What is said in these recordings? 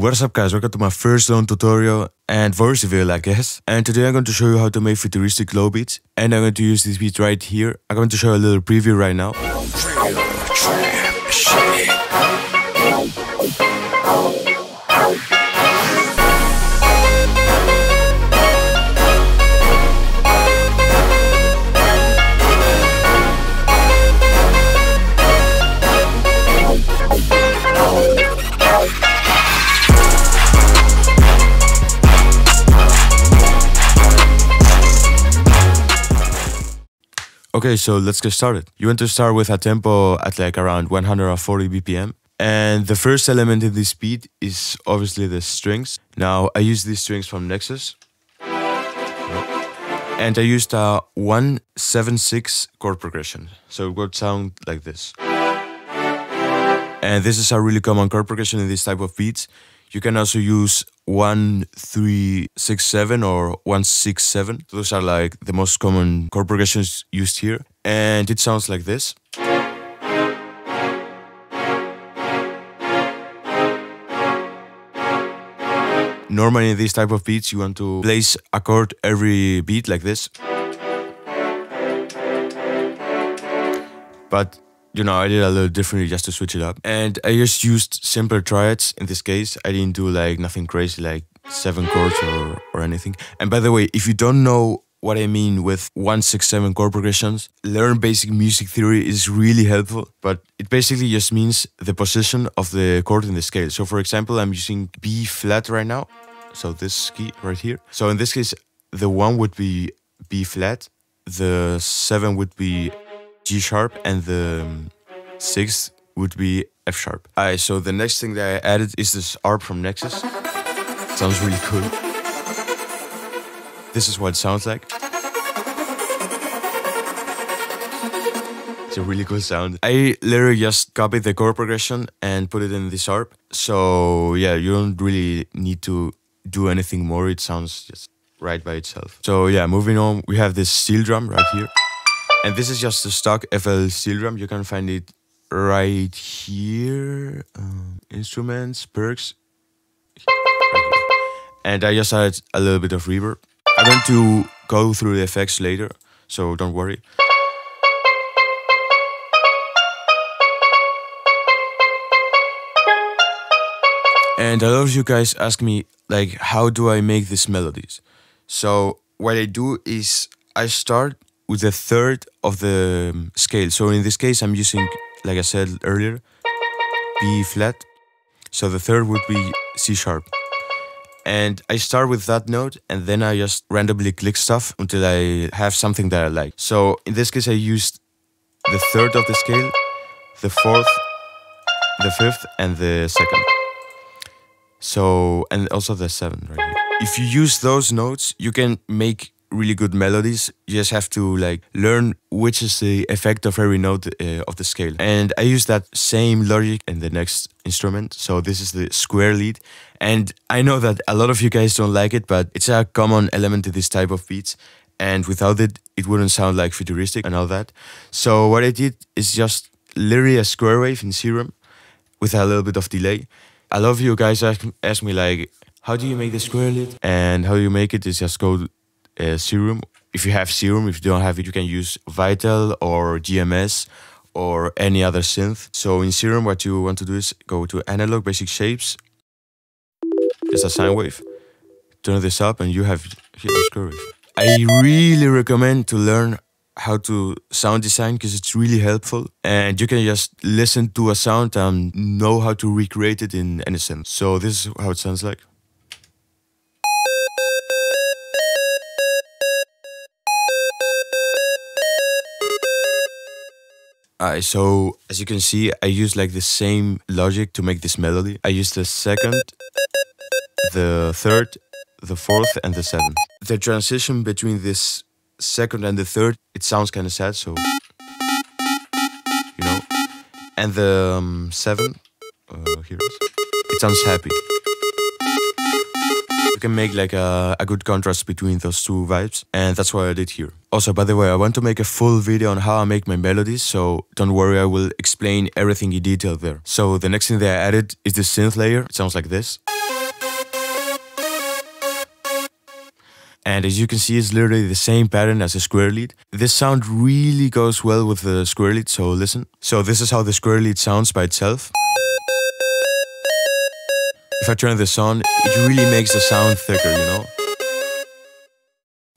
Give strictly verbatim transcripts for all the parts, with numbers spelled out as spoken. What is up guys, welcome to my first drone tutorial and voice reveal I guess. And today I'm going to show you how to make futuristic glow beats. And I'm going to use these beats right here. I'm going to show you a little preview right now. Okay, so let's get started. You want to start with a tempo at like around one hundred forty B P M. And the first element in this beat is obviously the strings. Now, I use these strings from Nexus. And I used a one seven six chord progression. So it would sound like this. And this is a really common chord progression in this type of beats. You can also use one three six seven or one six seven. Those are like the most common chord progressions used here. And it sounds like this. Normally in these type of beats you want to place a chord every beat like this. But you know, I did a little differently just to switch it up. And I just used simpler triads in this case. I didn't do like nothing crazy like seven chords or, or anything. And by the way, if you don't know what I mean with one six seven chord progressions, learn basic music theory is really helpful. But it basically just means the position of the chord in the scale. So for example, I'm using B flat right now. So this key right here. So in this case, the one would be B flat. The seven would be G sharp and the um, sixth would be F sharp. Alright, so the next thing that I added is this arp from Nexus. Sounds really cool. This is what it sounds like. It's a really cool sound. I literally just copied the chord progression and put it in this arp. So yeah, you don't really need to do anything more. It sounds just right by itself. So yeah, moving on, we have this steel drum right here. And this is just the stock F L steel drum. You can find it right here. Um, instruments, perks. Right here. And I just added a little bit of reverb. I'm going to go through the effects later, so don't worry. And a lot of you guys ask me, like, how do I make these melodies? So what I do is I start with the third of the scale. So in this case, I'm using, like I said earlier, B flat. So the third would be C sharp. And I start with that note and then I just randomly click stuff until I have something that I like. So in this case, I used the third of the scale, the fourth, the fifth, and the second. So, and also the seventh right here. If you use those notes, you can make really good melodies. You just have to like learn which is the effect of every note uh, of the scale. And I use that same logic in the next instrument. So this is the square lead. And I know that a lot of you guys don't like it, but it's a common element in this type of beats. And without it, it wouldn't sound like futuristic and all that. So what I did is just literally a square wave in Serum with a little bit of delay. A lot of you guys ask, ask me like, how do you make the square lead? And how you make it is just go Uh, Serum. If you have Serum, if you don't have it, you can use Vital or G M S or any other synth. So in Serum, what you want to do is go to analog basic shapes. It's a sine wave. Turn this up and you have here a square wave. I really recommend to learn how to sound design because it's really helpful and you can just listen to a sound and know how to recreate it in any synth. So this is how it sounds like. Alright, so as you can see, I use like the same logic to make this melody. I use the second, the third, the fourth, and the seventh. The transition between this second and the third, it sounds kind of sad, so you know. And the um, seventh, uh, here it is. It sounds happy. You can make like a, a good contrast between those two vibes, and that's what I did here. Also, by the way, I want to make a full video on how I make my melodies, so don't worry, I will explain everything in detail there. So the next thing that I added is the synth layer. It sounds like this. And as you can see, it's literally the same pattern as a square lead. This sound really goes well with the square lead, so listen. So this is how the square lead sounds by itself. If I turn this on, it really makes the sound thicker, you know?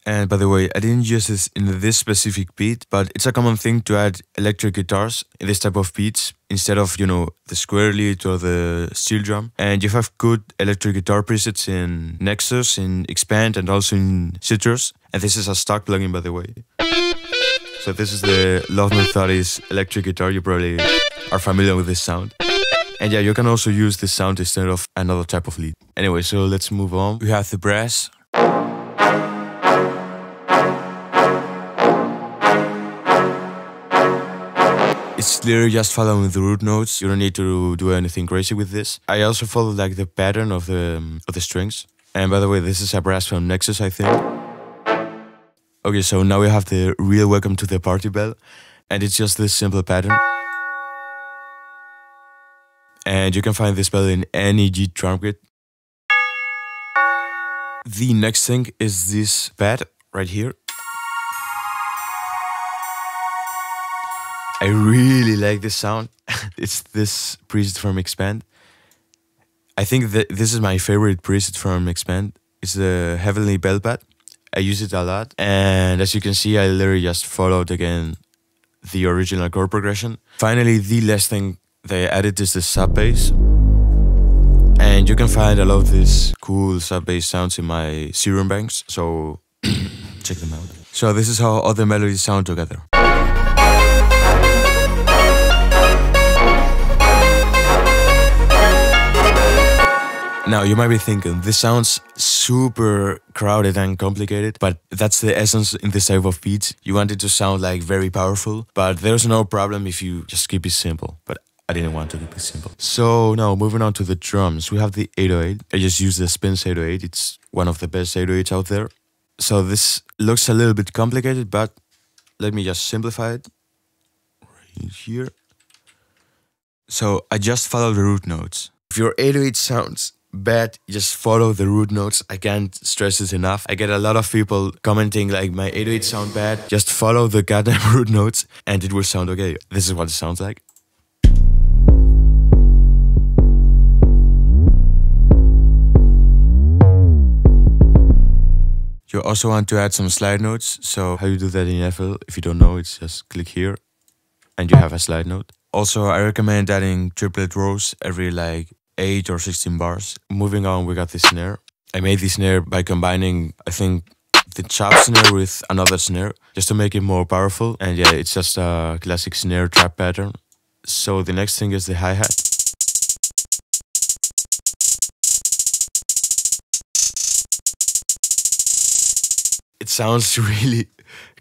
And by the way, I didn't use this in this specific beat, but it's a common thing to add electric guitars in this type of beats instead of, you know, the square lead or the steel drum. And you have good electric guitar presets in Nexus, in Xpand, and also in Citrus. And this is a stock plugin, by the way. So this is the Love Filter's electric guitar. You probably are familiar with this sound. And yeah, you can also use this sound instead of another type of lead. Anyway, so let's move on. We have the brass. It's literally just following the root notes. You don't need to do anything crazy with this. I also follow like the pattern of the um, of the strings. And by the way, this is a brass from Nexus, I think. Okay, so now we have the real welcome to the party bell, and it's just this simple pattern. And you can find this bell in any G drum kit. The next thing is this pad right here. I really like this sound. It's this preset from Xpand. I think that this is my favorite preset from Xpand. It's the Heavenly Bell Pad. I use it a lot. And as you can see, I literally just followed again the original chord progression. Finally, the last thing they added is the sub bass. And you can find a lot of these cool sub bass sounds in my Serum banks. So check them out. So this is how all the melodies sound together. Now, you might be thinking, this sounds super crowded and complicated, but that's the essence in this type of beats. You want it to sound like very powerful, but there's no problem if you just keep it simple. But I didn't want to keep it simple. So now, moving on to the drums, we have the eight oh eight. I just use the Spinz eight oh eight. It's one of the best eight oh eights out there. So this looks a little bit complicated, but let me just simplify it right here. So I just follow the root notes. If your eight oh eight sounds bad, just follow the root notes. I can't stress this enough. I get a lot of people commenting like, my eight oh eight sound bad. Just follow the goddamn root notes and it will sound okay. This is what it sounds like. You also want to add some slide notes. So how you do that in F L, if you don't know, it's just click here and you have a slide note. Also, I recommend adding triplet rows every like eight or sixteen bars. Moving on, we got the snare. I made the snare by combining, I think, the chop snare with another snare just to make it more powerful. And yeah, it's just a classic snare trap pattern. So the next thing is the hi-hat. It sounds really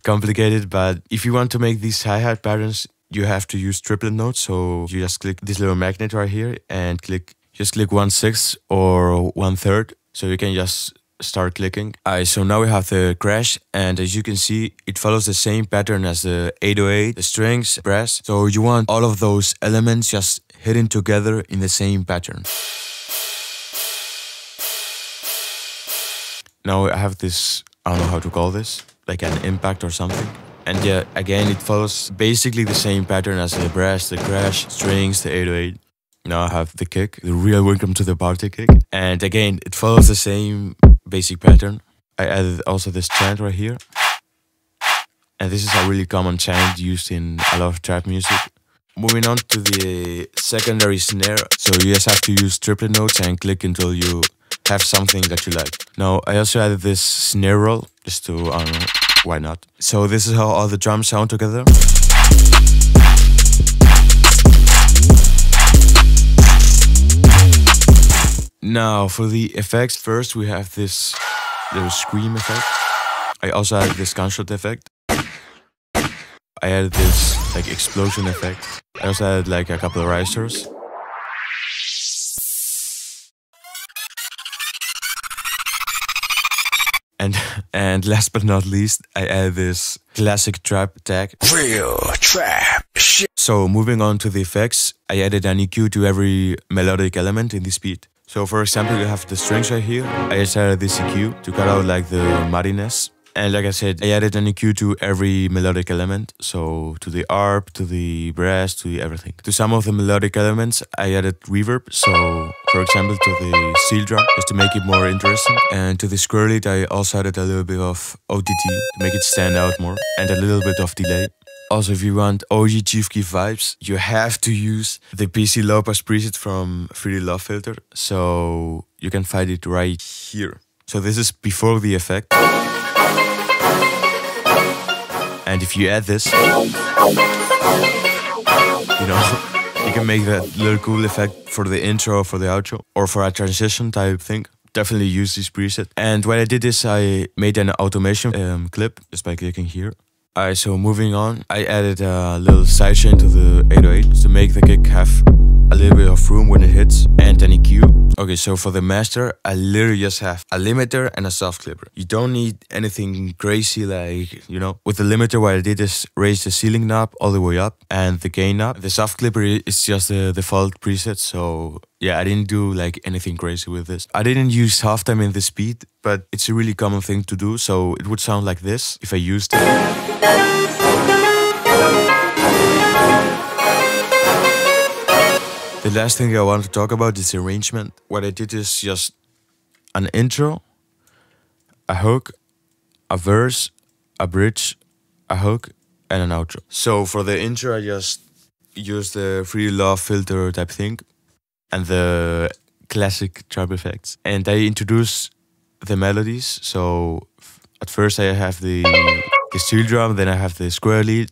complicated, but if you want to make these hi-hat patterns, you have to use triplet notes. So you just click this little magnet right here and click Just click one sixth or one third, so you can just start clicking. Alright, so now we have the crash, and as you can see, it follows the same pattern as the eight oh eight, the strings, brass. So you want all of those elements just hidden together in the same pattern. Now I have this, I don't know how to call this, like an impact or something. And yeah, again, it follows basically the same pattern as the brass, the crash, strings, the eight oh eight. Now I have the kick, the real welcome to the party kick. And again, it follows the same basic pattern. I added also this chant right here. And this is a really common chant used in a lot of trap music. Moving on to the secondary snare. So you just have to use triplet notes and click until you have something that you like. Now I also added this snare roll, just to, I don't know, why not? So this is how all the drums sound together. Now, for the effects, first we have this little scream effect. I also added this gunshot effect. I added this like explosion effect. I also added like a couple of risers. And and last but not least, I added this classic trap tag. Real trap shit. So moving on to the effects, I added an E Q to every melodic element in this beat. So for example, you have the strings right here. I just added this E Q to cut out like the mudiness. And like I said, I added an E Q to every melodic element, so to the A R P, to the brass, to the everything. To some of the melodic elements, I added reverb, so for example to the steel drum, just to make it more interesting. And to the square lead, I also added a little bit of O T T to make it stand out more, and a little bit of delay. Also, if you want O G Chief Keef vibes, you have to use the P C Low Pass preset from three D Love Filter, so you can find it right here. So this is before the effect. And if you add this, you know, you can make that little cool effect for the intro, for the outro, or for a transition type thing. Definitely use this preset. And when I did this, I made an automation um, clip just by clicking here. Alright, so moving on, I added a little sidechain to the eight oh eight to make the kick have a little bit of room when it hits, and an E Q. Okay, so for the master, I literally just have a limiter and a soft clipper. You don't need anything crazy, like, you know. With the limiter, what I did is raise the ceiling knob all the way up and the gain up. The soft clipper is just the default preset, so yeah, I didn't do like anything crazy with this. I didn't use halftime in the speed, but it's a really common thing to do, so it would sound like this if I used it. The last thing I want to talk about is arrangement. What I did is just an intro, a hook, a verse, a bridge, a hook, and an outro. So for the intro, I just used the three D Love Filter type thing and the classic trap effects. And I introduced the melodies. So at first I have the, the steel drum, then I have the square lead,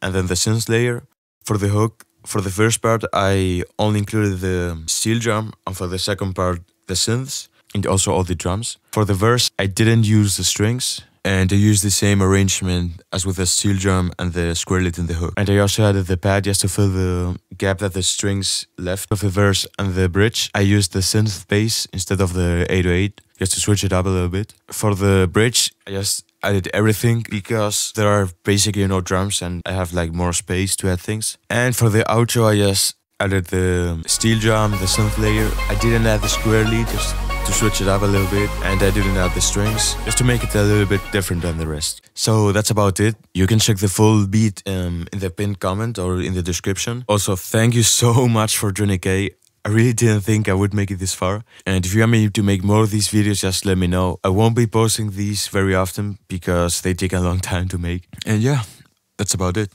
and then the synth layer. For the hook, for the first part, I only included the steel drum, and for the second part, the synths, and also all the drums. For the verse, I didn't use the strings, and I used the same arrangement as with the steel drum and the square lead in the hook. And I also added the pad just to fill the gap that the strings left. For the verse and the bridge, I used the synth bass instead of the eight oh eight, just to switch it up a little bit. For the bridge, I just I did everything because there are basically no drums and I have like more space to add things. And for the outro, I just added the steel drum, the synth layer. I didn't add the square lead just to switch it up a little bit, and I didn't add the strings just to make it a little bit different than the rest. So that's about it. You can check the full beat um, in the pinned comment or in the description. Also, thank you so much for joining K. I really didn't think I would make it this far, and if you want me to make more of these videos, just let me know. I won't be posting these very often because they take a long time to make. And yeah, that's about it.